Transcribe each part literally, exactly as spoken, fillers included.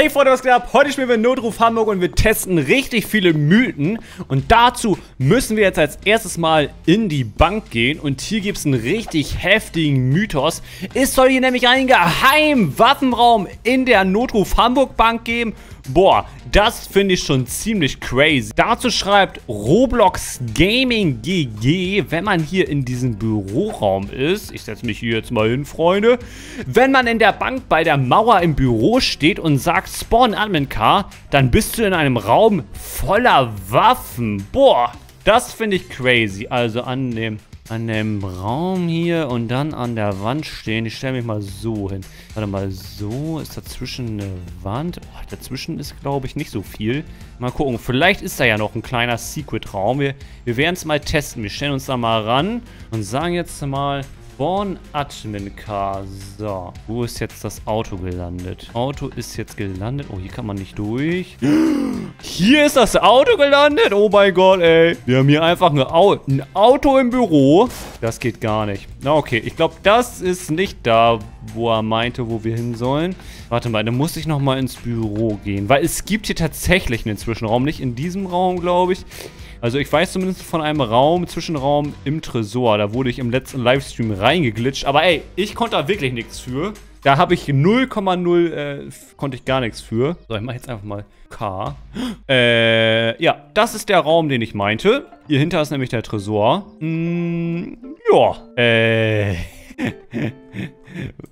Hey Freunde, was geht ab? Heute spielen wir Notruf Hamburg und wir testen richtig viele Mythen. Und dazu müssen wir jetzt als erstes mal in die Bank gehen. Und hier gibt es einen richtig heftigen Mythos. Es soll hier nämlich einen geheimen Waffenraum in der Notruf Hamburg Bank geben. Boah, das finde ich schon ziemlich crazy. Dazu schreibt Roblox Gaming G G, wenn man hier in diesem Büroraum ist, ich setze mich hier jetzt mal hin, Freunde, wenn man in der Bank bei der Mauer im Büro steht und sagt Spawn Admin Car, dann bist du in einem Raum voller Waffen. Boah, das finde ich crazy. Also an dem, an dem Raum hier und dann an der Wand stehen. Ich stelle mich mal so hin. Warte mal, so ist dazwischen eine Wand. Oh, dazwischen ist, glaube ich, nicht so viel. Mal gucken, vielleicht ist da ja noch ein kleiner Secret-Raum. Wir, wir werden es mal testen. Wir stellen uns da mal ran und sagen jetzt mal Spawn Admin Car. So, wo ist jetzt das Auto gelandet? Auto ist jetzt gelandet. Oh, hier kann man nicht durch. Hier ist das Auto gelandet. Oh mein Gott, ey. Wir haben hier einfach ein Auto, ein Auto im Büro. Das geht gar nicht. Na, okay. Ich glaube, das ist nicht da, wo er meinte, wo wir hin sollen. Warte mal, dann muss ich nochmal ins Büro gehen. Weil es gibt hier tatsächlich einen Zwischenraum. Nicht in diesem Raum, glaube ich. Also ich weiß zumindest von einem Raum, Zwischenraum im Tresor. Da wurde ich im letzten Livestream reingeglitscht. Aber ey, ich konnte da wirklich nichts für. Da habe ich null Komma null, äh, konnte ich gar nichts für. So, ich mache jetzt einfach mal K. Äh, ja, das ist der Raum, den ich meinte. Hier hinter ist nämlich der Tresor. Hm, ja. Äh,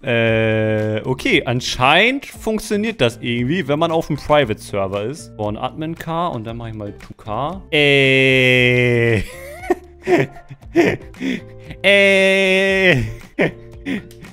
äh, okay, anscheinend funktioniert das irgendwie, wenn man auf dem Private-Server ist. Spawn Admin K und dann mache ich mal zwei K. Äh, äh,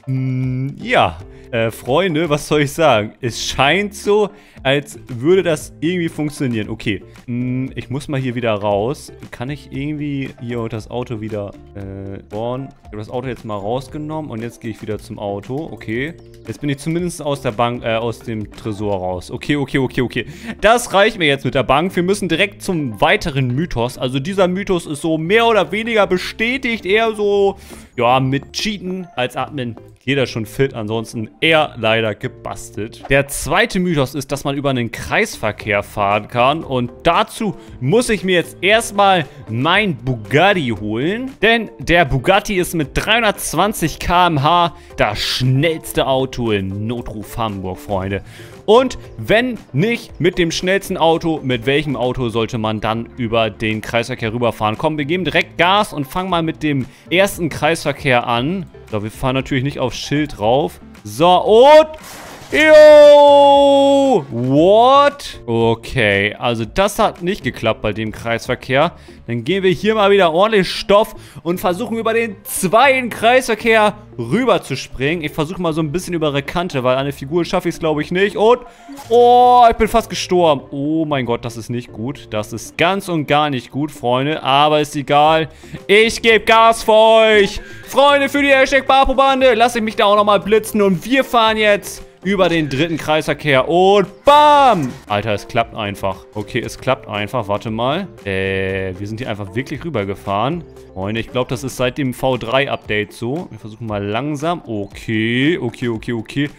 mm, ja, äh, Freunde, was soll ich sagen? Es scheint so, als würde das irgendwie funktionieren. Okay, mm, ich muss mal hier wieder raus. Kann ich irgendwie hier das Auto wieder äh, bauen? Ich habe das Auto jetzt mal rausgenommen und jetzt gehe ich wieder zum Auto. Okay, jetzt bin ich zumindest aus der Bank, äh, aus dem Tresor raus. Okay, okay, okay, okay. Das reicht mir jetzt mit der Bank. Wir müssen direkt zum weiteren Mythos. Also dieser Mythos ist so mehr oder weniger bestätigt. Eher so, ja, mit Cheaten als Admin. Jeder schon fit, ansonsten eher leider gebastelt. Der zweite Mythos ist, dass man über einen Kreisverkehr fahren kann. Und dazu muss ich mir jetzt erstmal mein Bugatti holen. Denn der Bugatti ist mit dreihundertzwanzig Kilometer pro Stunde das schnellste Auto in Notruf Hamburg, Freunde. Und wenn nicht mit dem schnellsten Auto, mit welchem Auto sollte man dann über den Kreisverkehr rüberfahren? Komm, wir geben direkt Gas und fangen mal mit dem ersten Kreisverkehr an. So, wir fahren natürlich nicht aufs Schild drauf. So, und... Yo! What? Okay, also das hat nicht geklappt bei dem Kreisverkehr. Dann gehen wir hier mal wieder ordentlich Stoff und versuchen über den zweiten Kreisverkehr rüber zu springen. Ich versuche mal so ein bisschen über eine Kante, weil an der Figur schaffe ich es, glaube ich, nicht. Und, oh, ich bin fast gestorben. Oh mein Gott, das ist nicht gut. Das ist ganz und gar nicht gut, Freunde. Aber ist egal. Ich gebe Gas für euch. Freunde, für die Hashtag Papo-Bande lasse ich mich da auch nochmal blitzen. Und wir fahren jetzt über den dritten Kreisverkehr und bam! Alter, es klappt einfach. Okay, es klappt einfach. Warte mal. Äh, wir sind hier einfach wirklich rübergefahren. Freunde, ich glaube, das ist seit dem V drei Update so. Wir versuchen mal langsam. Okay, okay, okay, okay.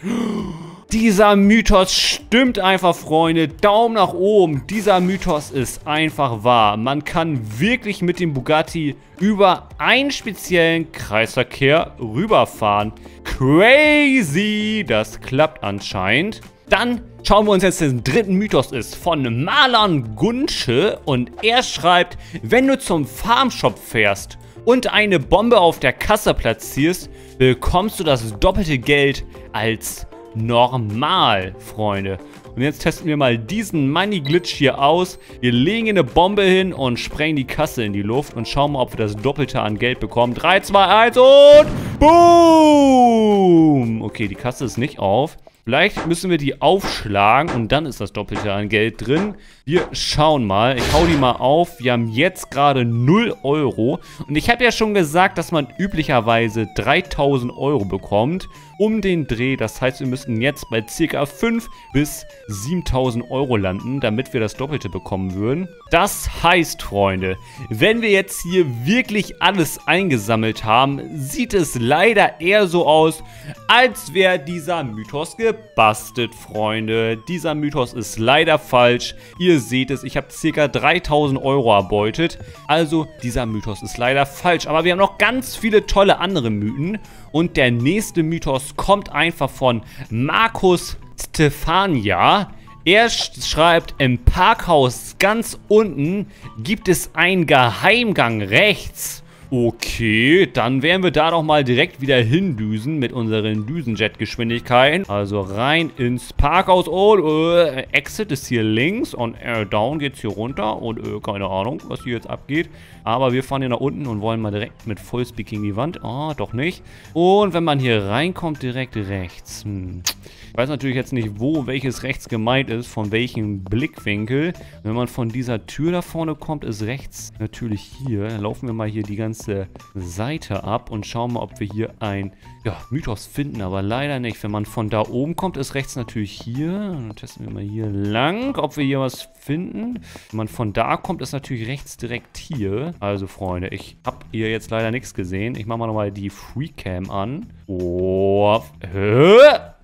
Dieser Mythos stimmt einfach, Freunde. Daumen nach oben. Dieser Mythos ist einfach wahr. Man kann wirklich mit dem Bugatti über einen speziellen Kreisverkehr rüberfahren. Crazy! Das klappt anscheinend. Dann schauen wir uns jetzt den dritten Mythos ist von Marlon Gunsche. Und er schreibt, wenn du zum Farmshop fährst und eine Bombe auf der Kasse platzierst, bekommst du das doppelte Geld als normal, Freunde. Und jetzt testen wir mal diesen Money Glitch hier aus. Wir legen eine Bombe hin und sprengen die Kasse in die Luft und schauen mal, ob wir das Doppelte an Geld bekommen. drei, zwei, eins und boom! Okay, die Kasse ist nicht auf. Vielleicht müssen wir die aufschlagen und dann ist das Doppelte an Geld drin. Wir schauen mal. Ich hau die mal auf. Wir haben jetzt gerade null Euro. Und ich habe ja schon gesagt, dass man üblicherweise dreitausend Euro bekommt. Um den Dreh. Das heißt, wir müssten jetzt bei ca. fünftausend bis siebentausend Euro landen, damit wir das Doppelte bekommen würden. Das heißt, Freunde, wenn wir jetzt hier wirklich alles eingesammelt haben, sieht es leider eher so aus, als wäre dieser Mythos geblieben. gebastelt, Freunde. Dieser Mythos ist leider falsch. Ihr seht es, ich habe ca. dreitausend Euro erbeutet. Also, dieser Mythos ist leider falsch. Aber wir haben noch ganz viele tolle andere Mythen. Und der nächste Mythos kommt einfach von Markus Stefania. Er schreibt, im Parkhaus ganz unten gibt es einen Geheimgang rechts. Okay, dann werden wir da doch mal direkt wieder hindüsen mit unseren Düsenjet-Geschwindigkeiten. Also rein ins Parkhaus. Oh, äh, Exit ist hier links und äh, down geht's hier runter. Und äh, keine Ahnung, was hier jetzt abgeht. Aber wir fahren hier nach unten und wollen mal direkt mit Fullspeed gegen die Wand. Ah, oh, doch nicht. Und wenn man hier reinkommt, direkt rechts. Hm. Ich weiß natürlich jetzt nicht, wo welches rechts gemeint ist, von welchem Blickwinkel. Wenn man von dieser Tür da vorne kommt, ist rechts natürlich hier. Dann laufen wir mal hier die ganze Seite ab und schauen mal, ob wir hier ein ja, Mythos finden, aber leider nicht. Wenn man von da oben kommt, ist rechts natürlich hier. Dann testen wir mal hier lang, ob wir hier was finden. Wenn man von da kommt, ist natürlich rechts direkt hier. Also Freunde, ich habe hier jetzt leider nichts gesehen. Ich mache mal nochmal die Freecam an. Oh, hä?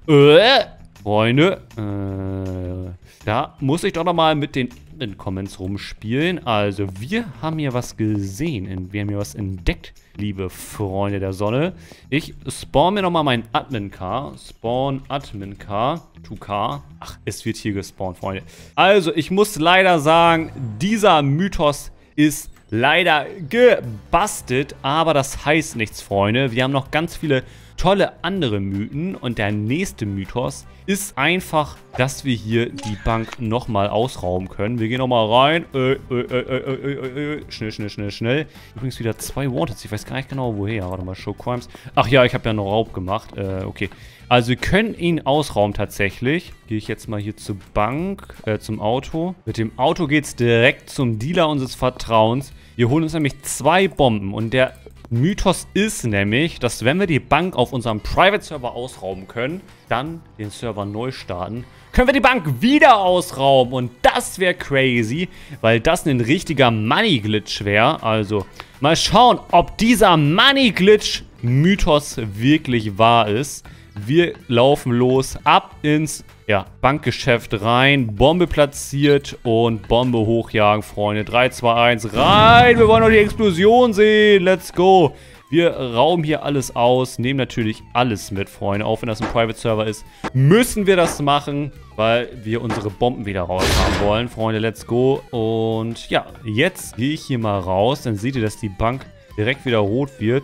Äh? Freunde, äh, da muss ich doch nochmal mit den in Comments rumspielen. Also wir haben hier was gesehen. Wir haben hier was entdeckt, liebe Freunde der Sonne. Ich spawn mir nochmal meinen Admin-Car. Spawn Admin-Car. zwei K. Ach, es wird hier gespawnt, Freunde. Also ich muss leider sagen, dieser Mythos ist leider gebastelt. Aber das heißt nichts, Freunde. Wir haben noch ganz viele tolle andere Mythen und der nächste Mythos ist einfach, dass wir hier die Bank nochmal ausrauben können. Wir gehen nochmal rein. Äh, äh, äh, äh, äh, schnell, schnell, schnell, schnell. Übrigens wieder zwei Wanted. Ich weiß gar nicht genau woher. Warte mal, Show Crimes. Ach ja, ich habe ja noch Raub gemacht. Äh, okay. Also wir können ihn ausrauben tatsächlich. Gehe ich jetzt mal hier zur Bank, äh, zum Auto. Mit dem Auto geht es direkt zum Dealer unseres Vertrauens. Wir holen uns nämlich zwei Bomben und der Mythos ist nämlich, dass wenn wir die Bank auf unserem Private-Server ausrauben können, dann den Server neu starten, können wir die Bank wieder ausrauben. Und das wäre crazy, weil das ein richtiger Money-Glitch wäre. Also mal schauen, ob dieser Money-Glitch-Mythos wirklich wahr ist. Wir laufen los, ab ins ja, Bankgeschäft rein, Bombe platziert und Bombe hochjagen, Freunde. drei, zwei, eins, rein! Wir wollen noch die Explosion sehen, let's go! Wir rauben hier alles aus, nehmen natürlich alles mit, Freunde. Auch wenn das ein Private-Server ist, müssen wir das machen, weil wir unsere Bomben wieder raus haben wollen. Freunde, let's go! Und ja, jetzt gehe ich hier mal raus, dann seht ihr, dass die Bank direkt wieder rot wird.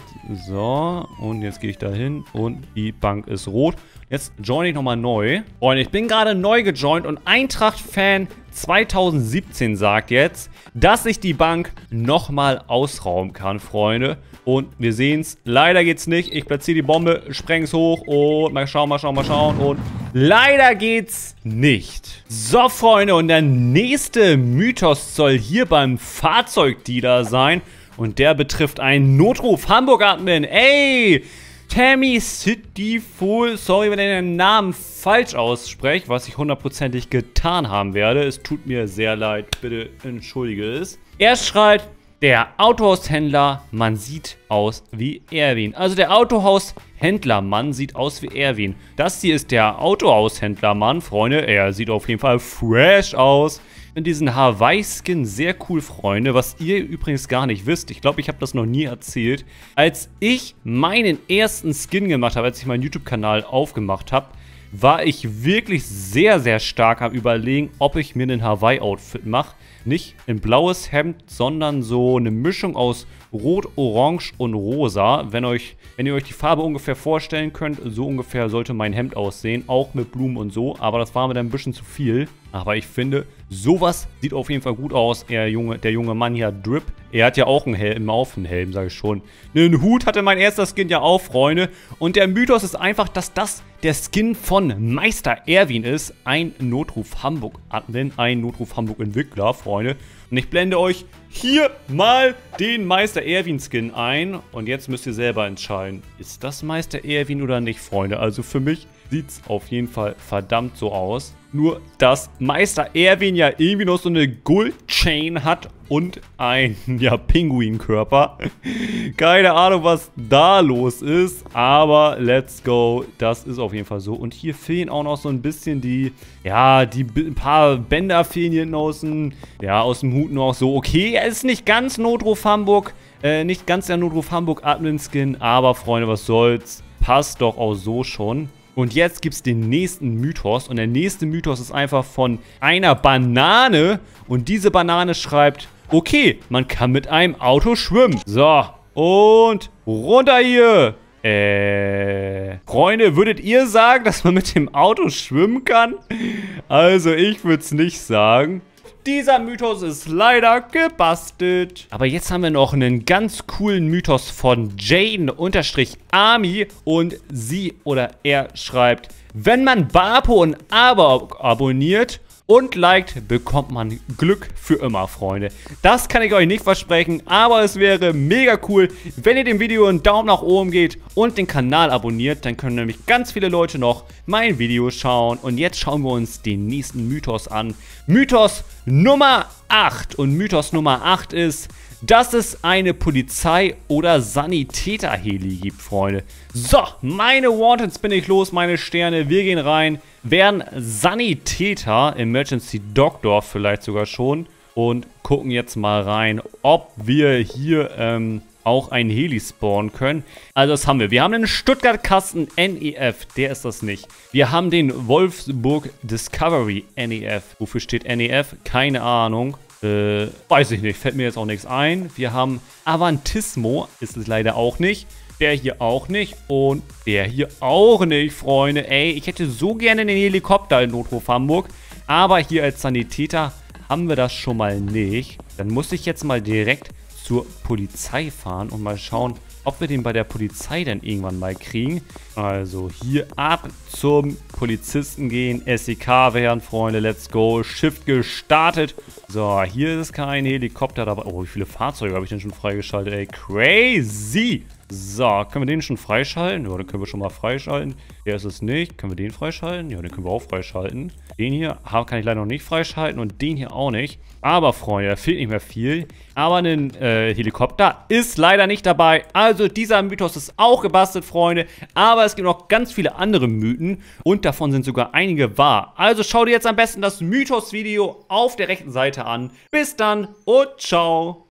So, und jetzt gehe ich da hin und die Bank ist rot. Jetzt joine ich nochmal neu. Und ich bin gerade neu gejoint und Eintracht-Fan zwanzig siebzehn sagt jetzt, dass ich die Bank nochmal ausrauben kann, Freunde. Und wir sehen es. Leider geht's nicht. Ich platziere die Bombe, spreng's hoch und mal schauen, mal schauen, mal schauen. Und leider geht's nicht. So, Freunde, und der nächste Mythos soll hier beim Fahrzeugdealer sein. Und der betrifft einen Notruf Hamburg Admin. Ey, Tammy City Fool. Sorry, wenn ich den Namen falsch ausspreche, was ich hundertprozentig getan haben werde. Es tut mir sehr leid. Bitte entschuldige es. Er schreibt, der Autohaushändler, man sieht aus wie Erwin. Also der Autohaushändlermann sieht aus wie Erwin. Das hier ist der Autohaushändlermann, Freunde. Er sieht auf jeden Fall fresh aus. In diesen Hawaii-Skin sehr cool, Freunde, was ihr übrigens gar nicht wisst. Ich glaube, ich habe das noch nie erzählt. Als ich meinen ersten Skin gemacht habe, als ich meinen YouTube-Kanal aufgemacht habe, war ich wirklich sehr, sehr stark am Überlegen, ob ich mir einen Hawaii-Outfit mache. Nicht ein blaues Hemd, sondern so eine Mischung aus Rot, Orange und Rosa. Wenn, euch, wenn ihr euch die Farbe ungefähr vorstellen könnt, so ungefähr sollte mein Hemd aussehen. Auch mit Blumen und so, aber das war mir dann ein bisschen zu viel. Aber ich finde, sowas sieht auf jeden Fall gut aus. Er, Junge, der junge Mann hier, Drip, er hat ja auch einen Helm auf, einen Helm, sage ich schon. Einen Hut hatte mein erster Skin ja auch, Freunde. Und der Mythos ist einfach, dass das der Skin von Meister Erwin ist. Ein Notruf Hamburg Admin, ein Notruf Hamburg Entwickler, Freunde. Und ich blende euch hier mal den Meister Erwin Skin ein. Und jetzt müsst ihr selber entscheiden, ist das Meister Erwin oder nicht, Freunde. Also für mich sieht es auf jeden Fall verdammt so aus. Nur, dass Meister Erwin ja irgendwie noch so eine Gold-Chain hat und ein, ja, Pinguinkörper. Keine Ahnung, was da los ist, aber let's go. Das ist auf jeden Fall so. Und hier fehlen auch noch so ein bisschen die, ja, die ein paar Bänder fehlen hier draußen. Ja, aus dem Hut noch so. Okay, er ist nicht ganz Notruf Hamburg, äh, nicht ganz der Notruf Hamburg Admin-Skin, aber Freunde, was soll's. Passt doch auch so schon. Und jetzt gibt es den nächsten Mythos. Und der nächste Mythos ist einfach von einer Banane. Und diese Banane schreibt, okay, man kann mit einem Auto schwimmen. So, und runter hier. Äh, Freunde, würdet ihr sagen, dass man mit dem Auto schwimmen kann? Also, ich würde es nicht sagen. Dieser Mythos ist leider gebastelt. Aber jetzt haben wir noch einen ganz coolen Mythos von Jaden-Ami. Und sie oder er schreibt, wenn man Bapo und Abo abonniert und liked, bekommt man Glück für immer, Freunde. Das kann ich euch nicht versprechen, aber es wäre mega cool, wenn ihr dem Video einen Daumen nach oben gebt und den Kanal abonniert. Dann können nämlich ganz viele Leute noch mein Video schauen. Und jetzt schauen wir uns den nächsten Mythos an. Mythos Nummer acht. Und Mythos Nummer acht ist, dass es eine Polizei- oder Sanitäter-Heli gibt, Freunde. So, meine Wantons bin ich los, meine Sterne. Wir gehen rein, werden Sanitäter, Emergency Doctor vielleicht sogar schon. Und gucken jetzt mal rein, ob wir hier ähm, auch einen Heli spawnen können. Also das haben wir. Wir haben den Stuttgart-Kasten N E F. Der ist das nicht. Wir haben den Wolfsburg Discovery N E F. Wofür steht N E F? Keine Ahnung. Äh, weiß ich nicht, fällt mir jetzt auch nichts ein. Wir haben Avantismo, ist es leider auch nicht. Der hier auch nicht und der hier auch nicht, Freunde. Ey, ich hätte so gerne den Helikopter in Notruf Hamburg. Aber hier als Sanitäter haben wir das schon mal nicht. Dann muss ich jetzt mal direkt zur Polizei fahren und mal schauen, ob wir den bei der Polizei dann irgendwann mal kriegen. Also hier ab zum Polizisten gehen. S E K werden, Freunde. Let's go. Shift gestartet. So, hier ist kein Helikopter dabei. Oh, wie viele Fahrzeuge habe ich denn schon freigeschaltet? Ey, crazy. So, können wir den schon freischalten? Ja, den können wir schon mal freischalten. Der ist es nicht. Können wir den freischalten? Ja, den können wir auch freischalten. Den hier kann ich leider noch nicht freischalten und den hier auch nicht. Aber, Freunde, da fehlt nicht mehr viel. Aber ein äh, Helikopter ist leider nicht dabei. Also, dieser Mythos ist auch gebastelt, Freunde. Aber es gibt noch ganz viele andere Mythen und davon sind sogar einige wahr. Also, schau dir jetzt am besten das Mythos-Video auf der rechten Seite an. Bis dann und ciao.